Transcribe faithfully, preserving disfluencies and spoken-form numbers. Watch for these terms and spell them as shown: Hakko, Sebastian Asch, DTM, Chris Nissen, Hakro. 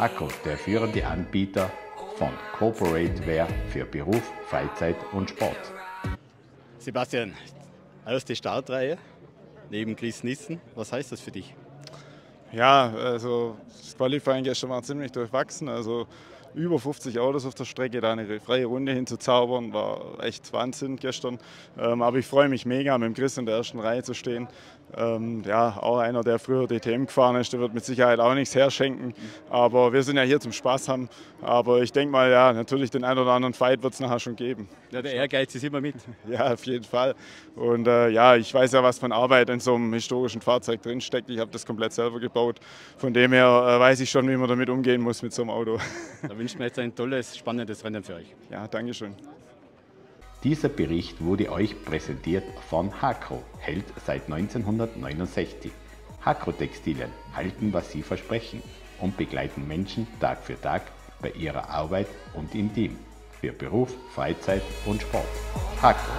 Hakko, der führende Anbieter von Corporate Wear für Beruf, Freizeit und Sport. Sebastian, erste Startreihe neben Chris Nissen. Was heißt das für dich? Ja, also das Qualifying gestern war ziemlich durchwachsen. Also über fünfzig Autos auf der Strecke, da eine freie Runde hinzuzaubern, war echt Wahnsinn gestern. Ähm, aber ich freue mich mega, mit dem Chris in der ersten Reihe zu stehen. Ähm, ja, auch einer, der früher D T M gefahren ist, der wird mit Sicherheit auch nichts herschenken. Aber wir sind ja hier zum Spaß haben. Aber ich denke mal, ja, natürlich den einen oder anderen Fight wird es nachher schon geben. Ja, der Ehrgeiz ist immer mit. Ja, auf jeden Fall. Und äh, ja, ich weiß ja, was von Arbeit in so einem historischen Fahrzeug drinsteckt. Ich habe das komplett selber gebaut. Von dem her äh, weiß ich schon, wie man damit umgehen muss mit so einem Auto. Ich wünsche mir jetzt ein tolles, spannendes Rennen für euch. Ja, danke schön. Dieser Bericht wurde euch präsentiert von Hakro, hält seit neunzehnhundertneunundsechzig. Hakro Textilien halten, was sie versprechen und begleiten Menschen Tag für Tag bei ihrer Arbeit und im Team. Für Beruf, Freizeit und Sport. Hakro.